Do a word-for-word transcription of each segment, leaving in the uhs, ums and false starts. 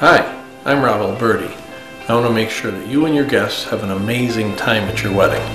Hi, I'm Rob Alberti. I want to make sure that you and your guests have an amazing time at your wedding.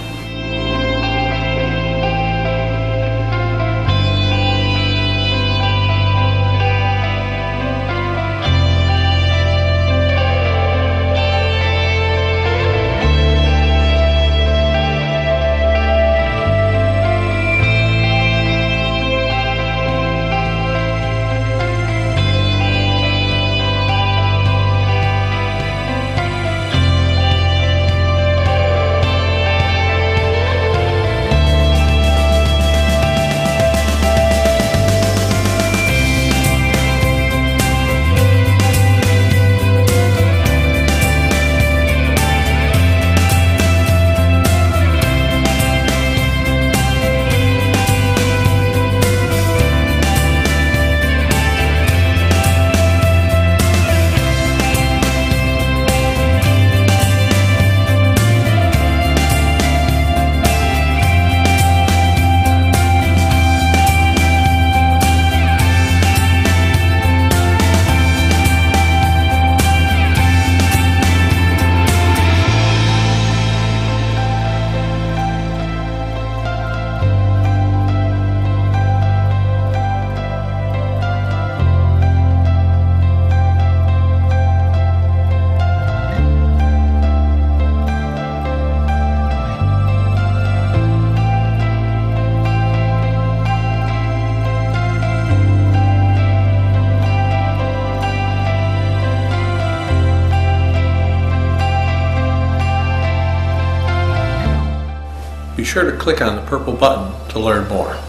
Be sure to click on the purple button to learn more.